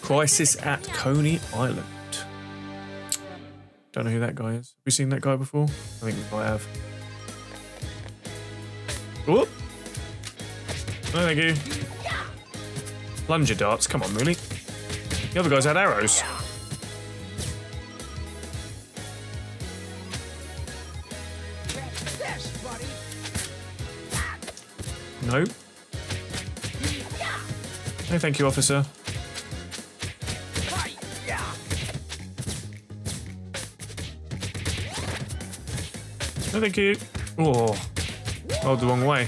Crisis at Coney Island. Don't know who that guy is. Have we seen that guy before? I think we might have. Whoop! No, thank you. Plunger darts. Come on, really? The other guys had arrows. No. No, thank you, officer. No, thank you. Oh, rolled the wrong way.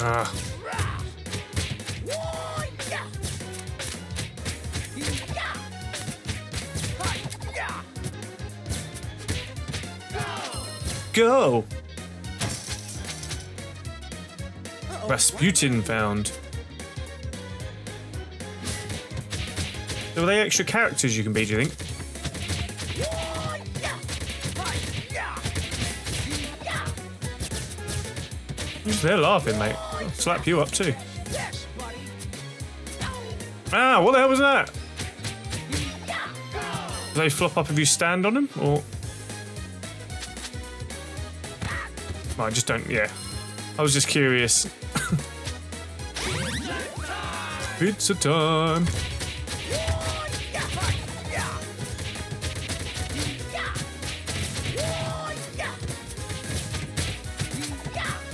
Ah. Go! Rasputin found. So are they extra characters you can be, do you think? They're laughing, mate. I'll slap you up too. Ah, what the hell was that? Do they flop up if you stand on them, or? No, I just don't. Yeah, I was just curious. Pizza time.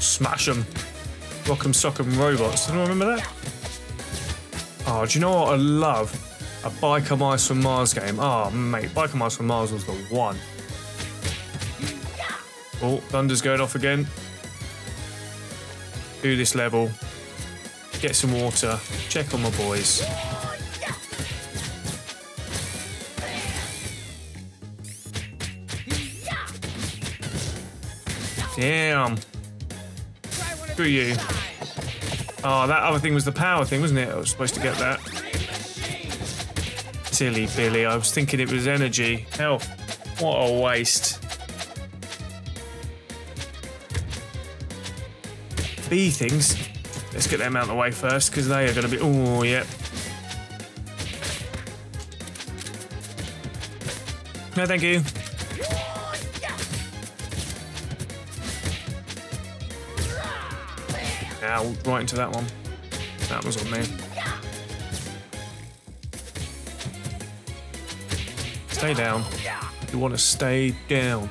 Smash 'em. Rock 'em Sock 'em Robots. Do you remember that? Oh, do you know what I love? A Biker Mice from Mars game. Oh, mate, Biker Mice from Mars was the one. Oh, thunder's going off again. Do this level. Get some water. Check on my boys. Damn. Screw you. Oh, that other thing was the power thing, wasn't it? I was supposed to get that. Silly Billy, I was thinking it was energy. Hell, what a waste. Bee things. Let's get them out of the way first, because they are going to be... Oh, yep. No, thank you. Ow, right into that one. That was on me. Stay down. You want to stay down.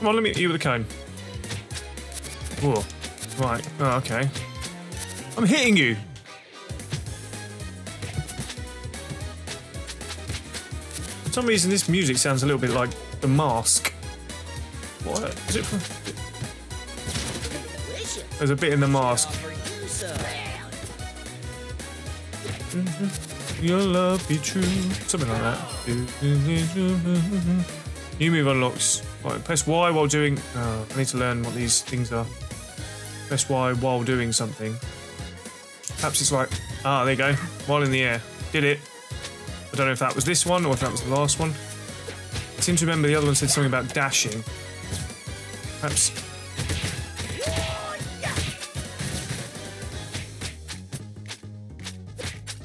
Come on, let me hit you with a cone. Whoa. Right. Oh, okay. I'm hitting you. For some reason, this music sounds a little bit like The Mask. What is it from? There's a bit in The Mask. Your love be true. Something like that. New move unlocks. Right, press Y while doing... I need to learn what these things are. Press Y while doing something. Perhaps it's like... Ah, there you go. While in the air. Did it. I don't know if that was this one or if that was the last one. I seem to remember the other one said something about dashing. Perhaps.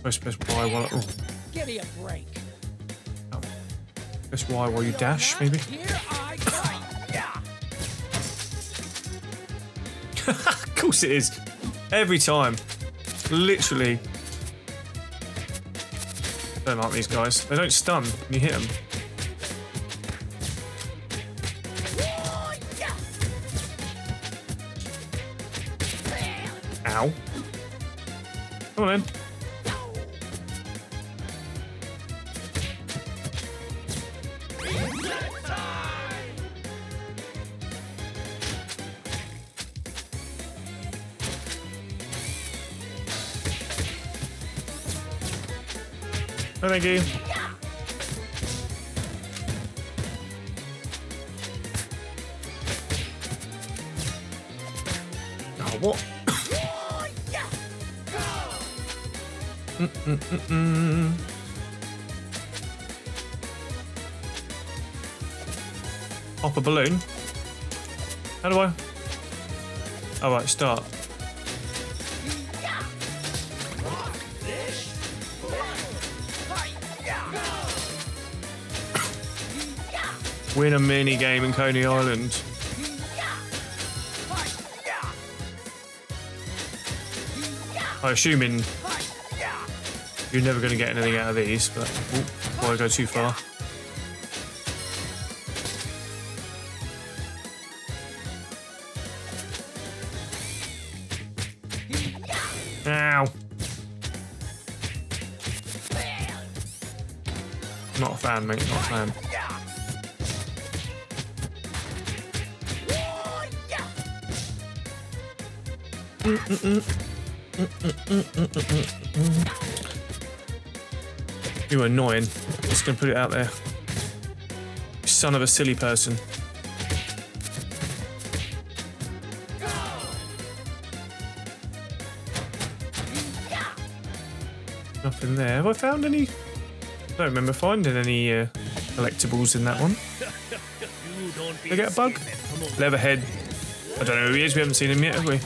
Press Y while. Oh. Give me a break. Oh. Press Y while you dash, maybe. Of course it is. Every time, literally. Don't like these guys. They don't stun when you hit them. Ow. Come on in. No, thank you. Oh, what? Pop a balloon. How do I? All right, start. Win a mini game in Coney Island. I assume in you're never going to get anything out of these, but before I go too far. Ow! Not a fan, mate. Not a fan. You're annoying. I'm just gonna put it out there. You son of a silly person. Nothing there. Have I found any? I don't remember finding any collectibles in that one. Did I get a bug? Leatherhead. I don't know who he is. We haven't seen him yet, have we?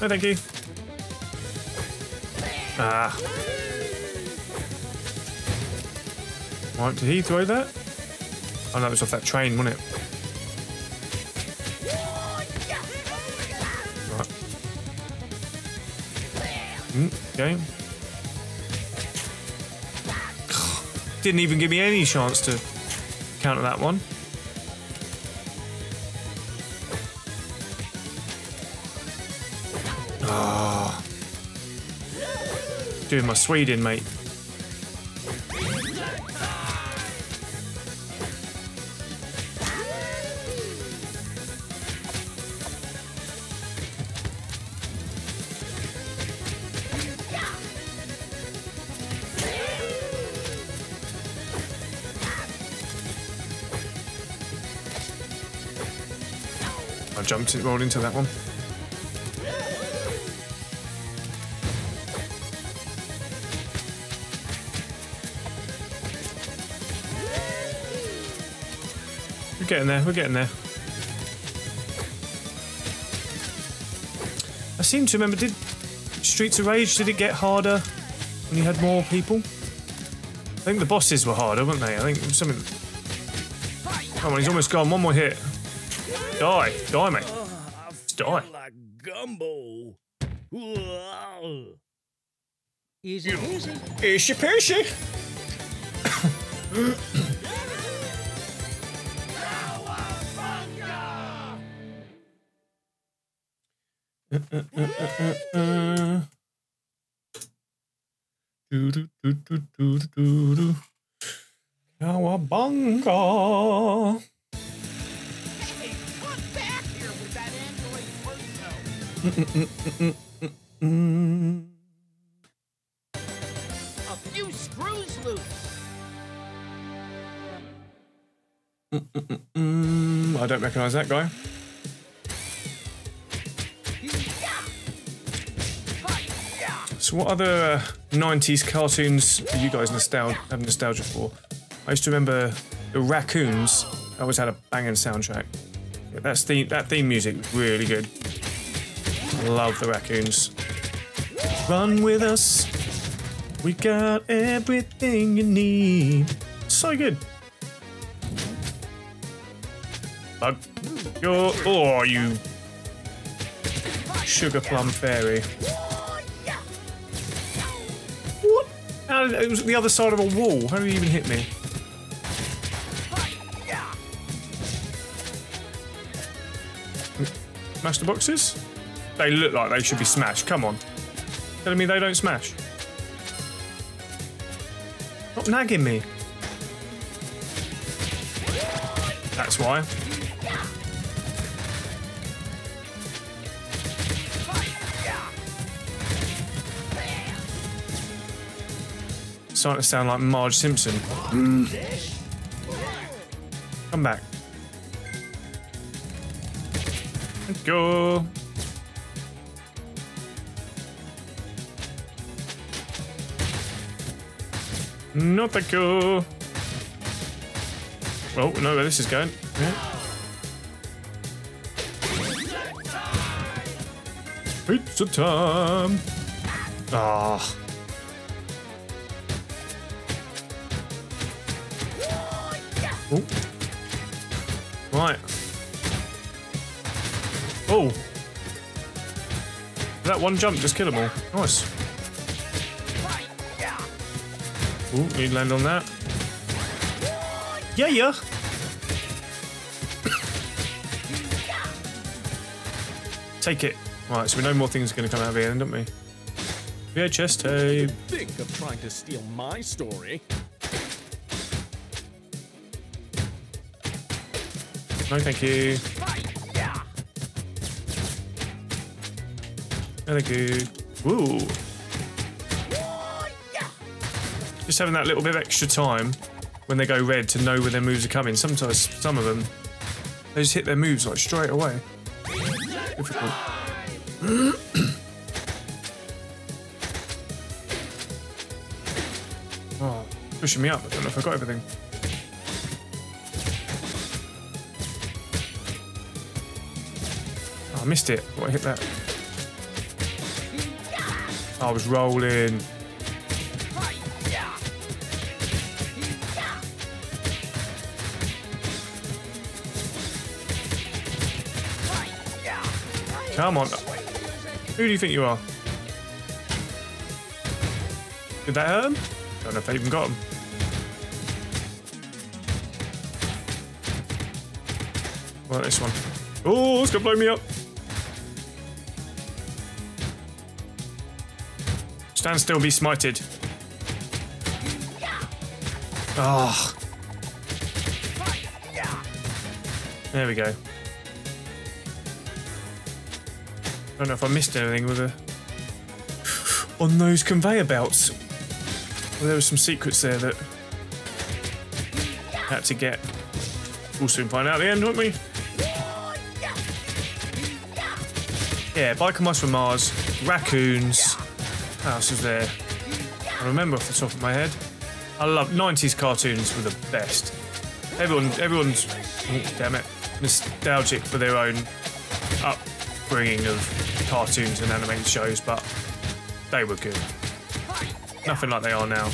No, thank you. Ah. Right, did he throw that? Oh no, it was off that train, wasn't it? Right. Okay. Didn't even give me any chance to counter that one. Doing my Sweden, mate. I jumped it, rolled into that one. We're getting there, we're getting there. I seem to remember, did Streets of Rage, did it get harder when you had more people? I think the bosses were harder, weren't they? I think it was something... Come on, he's almost gone, one more hit. Die, die mate. Just die. Like gumbo. Easy, easy. Easy peasy. Cowabunga. Hey, come back here with that android torso. A few screws loose. I don't recognise that guy. So what other 90s cartoons do you guys have nostalgia for? I used to remember The Raccoons. I always had a banging soundtrack. Yeah, that theme music was really good. Love The Raccoons. Run with us. We got everything you need. So good. Bug. Oh, you Sugar Plum Fairy. It was the other side of a wall. How did he even hit me? Smash the boxes? They look like they should be smashed. Come on. Telling me they don't smash. Stop nagging me. That's why. Starting to sound like Marge Simpson. Come back. Go. No, thank you. Well, we know where this is going. Yeah. Pizza time! Ah. Oh. Oh. Right. Oh. That one jump just killed them all. Nice. Ooh, need to land on that. Yeah, yeah. Take it. Right, so we know more things are going to come out of here, don't we? VHS tape. Think of trying to steal my story. No, thank you. No, thank you. Woo! Just having that little bit of extra time when they go red to know where their moves are coming. Sometimes, some of them, they just hit their moves like straight away. Difficult. Oh, pushing me up. I don't know if I got everything. Oh, I missed it. Oh, I hit that. Oh, I was rolling. Come on. Who do you think you are? Did that hurt him? I don't know if they even got him. Well, this one. Oh, it's gonna blow me up. Stand still, be smited. Ah. Oh. There we go. I don't know if I missed anything with a... on those conveyor belts. Well, there were some secrets there that I had to get. We'll soon find out at the end, won't we? Yeah, Biker Mice from Mars, Raccoons. What else is there? I remember off the top of my head. I love 90s cartoons were the best. Everyone's oh, damn it, nostalgic for their own upbringing of cartoons and animated shows, but they were good. Nothing like they are now.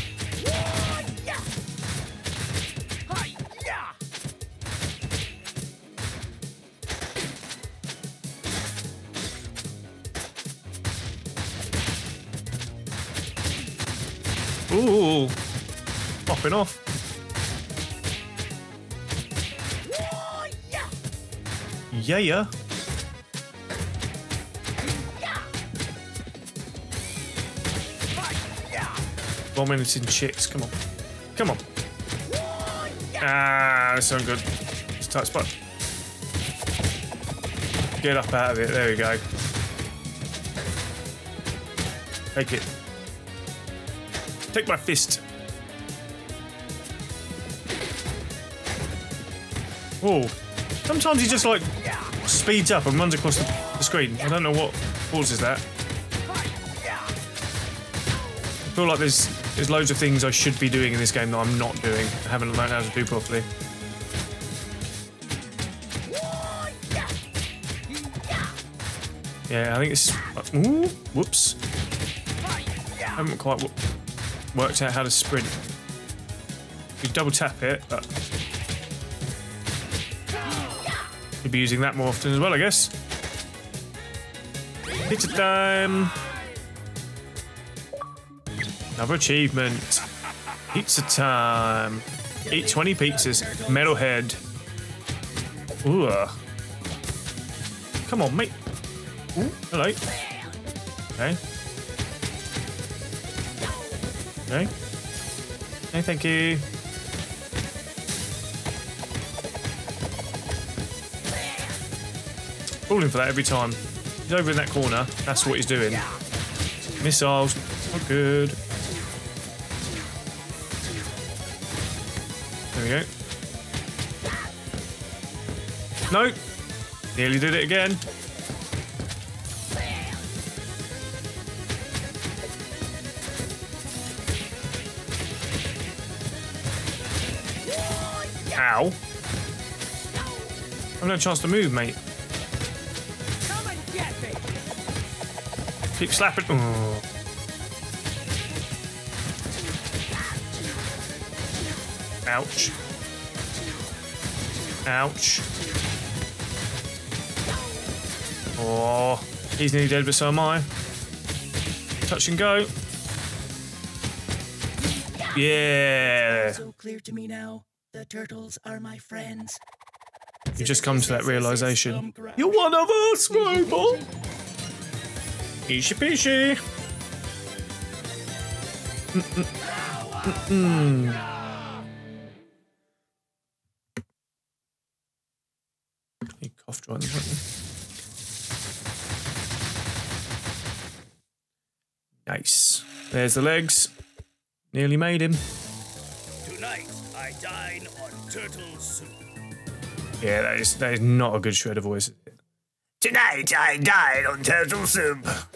Ooh, popping off. Yeah, yeah. One minute in chicks, come on. Come on. Ah, that's not good. It's a tight spot. Get up out of it, there we go. Take it. Take my fist. Oh. Sometimes he just like speeds up and runs across the screen. I don't know what causes that. I feel like there's loads of things I should be doing in this game that I'm not doing. I haven't learned how to do properly. Yeah, I think it's... Ooh, whoops. I haven't quite worked out how to sprint. You double tap it, but... you'd be using that more often as well, I guess. Pizza time! Another achievement. Pizza time. Eat 20 pizzas. Metalhead. Ooh. Come on, mate. Ooh, hello. Okay. Okay. No, thank you. Falling for that every time. He's over in that corner. That's what he's doing. Missiles. Not good. There we go. No! Nearly did it again. Ow. I've no chance to move, mate. Come and get me. Keep slapping. Oh. Ouch. Ouch. Oh, he's nearly dead, but so am I. Touch and go. Yeah. It's so clear to me now. The turtles are my friends. You just come to that realization. You're one of us, robot. Peachy peachy. You coughed right there. Nice. There's the legs. Nearly made him. Tonight I dine on turtle soup. Yeah, that is not a good shred of voice. Tonight I dine on turtle soup.